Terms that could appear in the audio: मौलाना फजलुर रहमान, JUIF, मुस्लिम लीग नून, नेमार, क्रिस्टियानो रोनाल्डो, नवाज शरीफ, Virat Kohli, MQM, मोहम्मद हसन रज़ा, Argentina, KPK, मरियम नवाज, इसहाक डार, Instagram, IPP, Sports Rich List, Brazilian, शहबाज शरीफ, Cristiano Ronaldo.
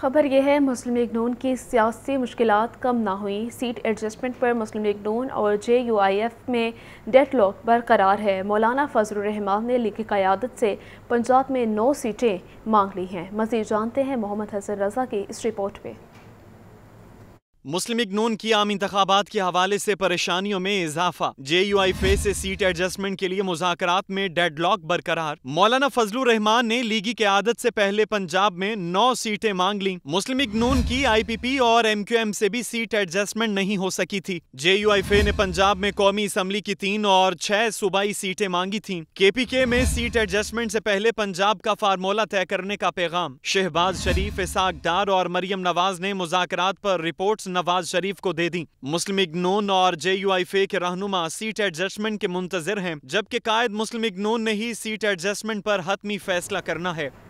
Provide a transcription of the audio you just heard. खबर यह है मुस्लिम लीग नून की सियासी मुश्किलात कम ना हुई। सीट एडजस्टमेंट पर मुस्लिम लीग नून और JUIF में डेडलॉक बरकरार है। मौलाना फजलुर रहमान ने लीग की क़यादत से पंजाब में 9 सीटें मांग ली हैं। मज़ीद जानते हैं मोहम्मद हसन रज़ा की इस रिपोर्ट में। मुस्लिम लीग नून की आम इंतखाबात के हवाले से परेशानियों में इजाफा, JUIF से सीट एडजस्टमेंट के लिए मुज़ाकरात में डेडलॉक बरकरार। मौलाना फजलुर रहमान ने लीगी की आदत से पहले पंजाब में 9 सीटें मांग लीं। मुस्लिम लीग नून की IPP और MQM से भी सीट एडजस्टमेंट नहीं हो सकी थी। JUIF ने पंजाब में कौमी असम्बली की 3 और 6 सूबाई सीटें मांगी थी। KPK में सीट एडजस्टमेंट से पहले पंजाब का फार्मूला तय करने का पैगाम। शहबाज शरीफ, इसहाक डार और मरियम नवाज ने मुज़ाकरात पर रिपोर्ट नवाज शरीफ को दे दी। मुस्लिम लीग नून और JUIF के रहनुमा सीट एडजस्टमेंट के मुंतजर हैं, जबकि कायद मुस्लिम लीग नून ने ही सीट एडजस्टमेंट पर हतमी फैसला करना है।